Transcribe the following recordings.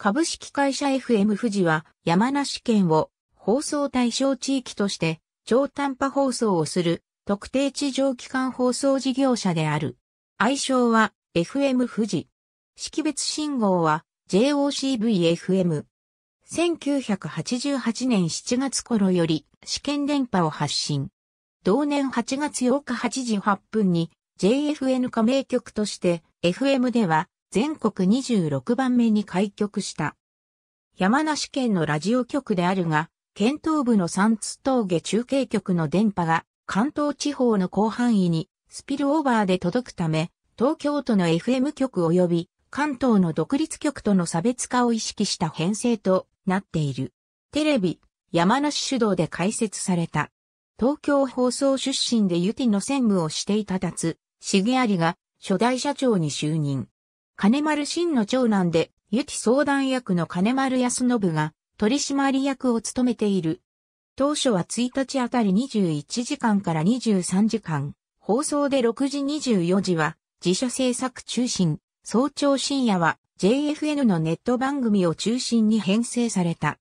株式会社 FM 富士は山梨県を放送対象地域として超短波放送をする特定地上基幹放送事業者である。愛称は FM 富士。識別信号は JOCVFM。1988年7月頃より試験電波を発信。同年8月8日8時8分に JFN 加盟局として FM では全国26番目に開局した。山梨県のラジオ局であるが、県東部の三ツ峠中継局の電波が関東地方の広範囲にスピルオーバーで届くため、東京都の FM 局及び関東の独立局との差別化を意識した編成となっている。テレビ、山梨主導で開設された。東京放送出身でUTYの専務をしていた達重有が初代社長に就任。金丸信の長男でUTY相談役の金丸康信が取締役を務めている。当初は1日あたり21時間から23時間、放送で6時24時は自社制作中心、早朝深夜は JFN のネット番組を中心に編成された。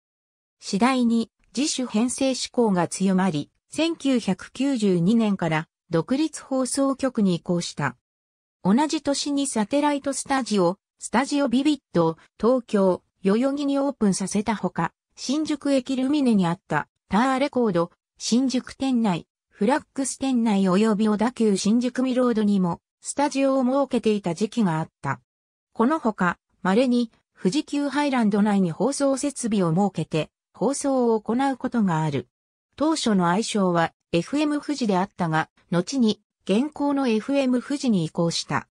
次第に自主編成志向が強まり、1992年から独立放送局に移行した。同じ年にサテライトスタジオ、STUDIO ViViDを東京、代々木にオープンさせたほか、新宿駅ルミネにあったターレコード、新宿店内、フラックス店内及び小田急新宿ミロードにもスタジオを設けていた時期があった。このほか、稀に富士急ハイランド内に放送設備を設けて放送を行うことがある。当初の愛称は FM 富士であったが、後に現行の FM 富士に移行した。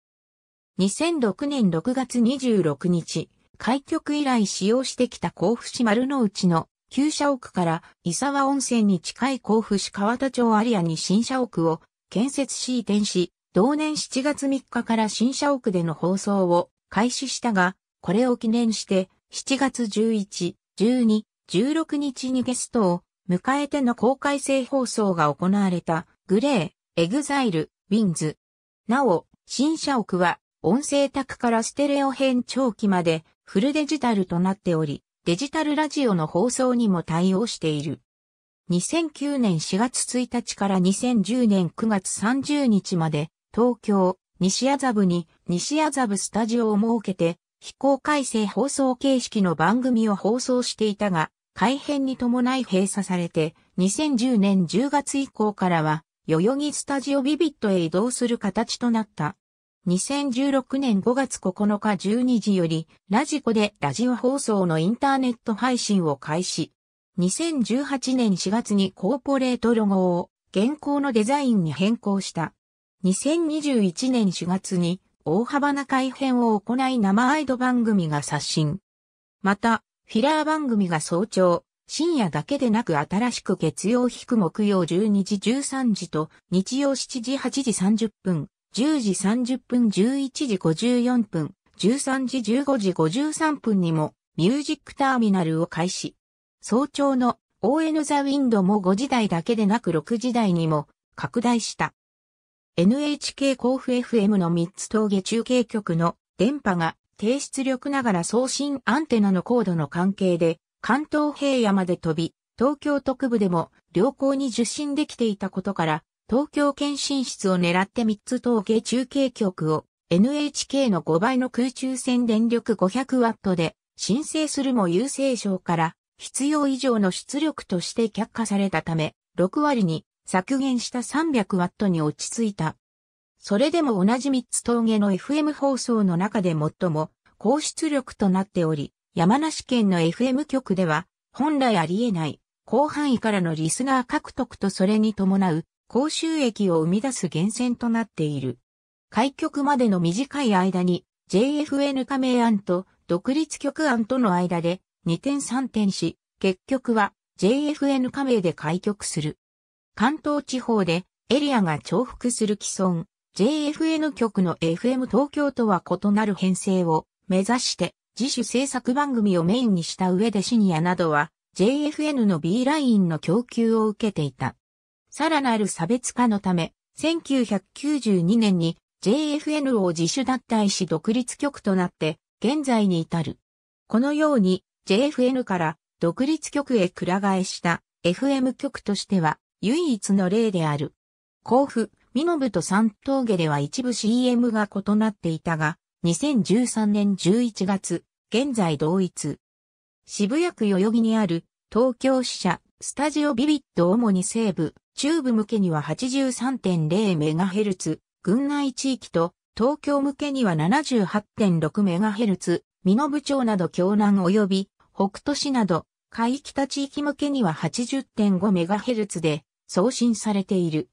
2006年6月26日、開局以来使用してきた甲府市丸の内の旧社屋から伊沢温泉に近い甲府市川田町アリアに新社屋を建設し移転し、同年7月3日から新社屋での放送を開始したが、これを記念して7月11、12、16日にゲストを迎えての公開生放送が行われた、グレー、エグザイル、ウィンズ。なお、新社屋は、音声卓からステレオ変聴器まで、フルデジタルとなっており、デジタルラジオの放送にも対応している。2009年4月1日から2010年9月30日まで、東京、西麻布に、西麻布スタジオを設けて、非公開生放送形式の番組を放送していたが、改編に伴い閉鎖されて、2010年10月以降からは、代々木STUDIO ViViDへ移動する形となった。2016年5月9日12時より、ラジコでラジオ放送のインターネット配信を開始。2018年4月にコーポレートロゴを、現行のデザインに変更した。2021年4月に、大幅な改編を行い生アイド番組が刷新。また、フィラー番組が早朝、深夜だけでなく新しく月曜・木曜12時13時と日曜7時8時30分、10時30分11時54分、13時15時53分にもミュージックターミナルを開始。早朝の ON ザ・ウィンドも5時台だけでなく6時台にも拡大した。NHK 甲府 FM の三ツ峠中継局の電波が低出力ながら送信アンテナの高度の関係で関東平野まで飛び、東京都区部でも良好に受信できていたことから、東京圏進出を狙って三ツ峠中継局を NHK の5倍の空中線電力 500W で申請するも郵政省から必要以上の出力として却下されたため、6割に削減した 300W に落ち着いた。それでも同じ三ツ峠の FM 放送の中で最も高出力となっており、山梨県の FM 局では本来ありえない広範囲からのリスナー獲得とそれに伴う高収益を生み出す源泉となっている。開局までの短い間に JFN 加盟案と独立局案との間で二転三転し、結局は JFN 加盟で開局する。関東地方でエリアが重複する既存。JFN 局の FM 東京とは異なる編成を目指して自主制作番組をメインにした上で深夜などは JFN の B ラインの供給を受けていた。さらなる差別化のため、1992年に JFN を自主脱退し独立局となって現在に至る。このように JFN から独立局へくら替えした FM 局としては唯一の例である。甲府、身延と三峠では一部 CM が異なっていたが、2013年11月、現在同一。渋谷区代々木にある東京支社、STUDIO ViViD主に西部、中部向けには 83.0MHz、郡内地域と東京向けには 78.6MHz、身延町など京南及び北都市など、海北地域向けには 80.5MHz で送信されている。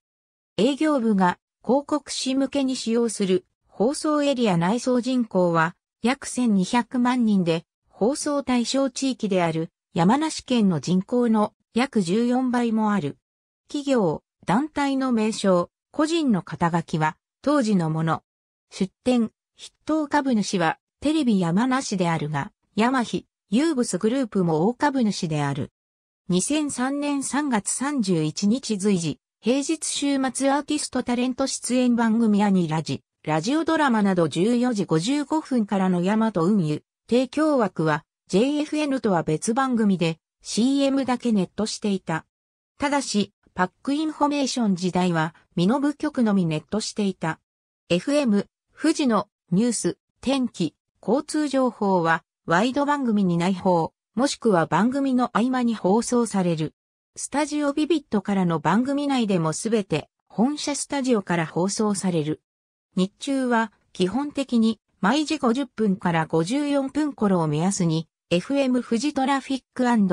営業部が広告誌向けに使用する放送エリア内総人口は約1200万人で、放送対象地域である山梨県の人口の約14倍もある。企業、団体の名称、個人の肩書きは当時のもの。出典、筆頭株主はテレビ山梨であるが、ヤマヒ、ユーブスグループも大株主である。2003年3月31日随時、平日週末アーティストタレント出演番組やにラジ、ラジオドラマなど14時55分からのヤマと運輸。提供枠は JFN とは別番組で CM だけネットしていた。ただし、パックインフォメーション時代は身延局のみネットしていた。FM、富士のニュース、天気、交通情報はワイド番組に内包、もしくは番組の合間に放送される。STUDIO ViViDからの番組内でもすべて本社STUDIOから放送される。日中は基本的に毎時50分から54分頃を目安に、FM 富士トラフィック&ウェ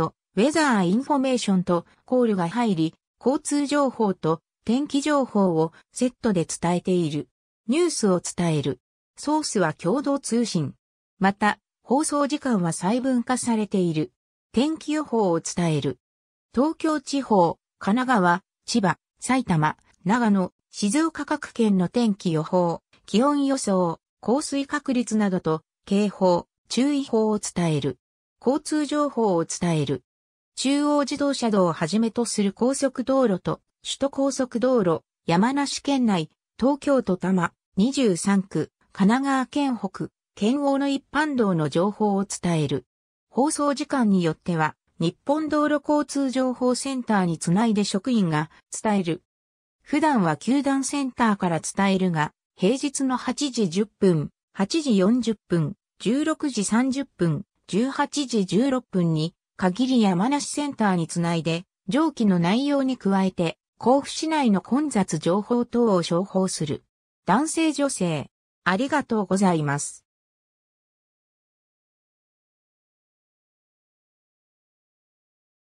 ザーインフォメーションとコールが入り、交通情報と天気情報をセットで伝えている。ニュースを伝える。ソースは共同通信。また、放送時間は細分化されている。天気予報を伝える。東京地方、神奈川、千葉、埼玉、長野、静岡各県の天気予報、気温予想、降水確率などと警報、注意報を伝える。交通情報を伝える。中央自動車道をはじめとする高速道路と首都高速道路、山梨県内、東京都多摩、23区、神奈川県北、県央の一般道の情報を伝える。放送時間によっては、日本道路交通情報センターにつないで職員が伝える。普段は球団センターから伝えるが、平日の8時10分、8時40分、16時30分、18時16分に限り山梨センターにつないで、上記の内容に加えて、甲府市内の混雑情報等を紹報する。男性女性、ありがとうございます。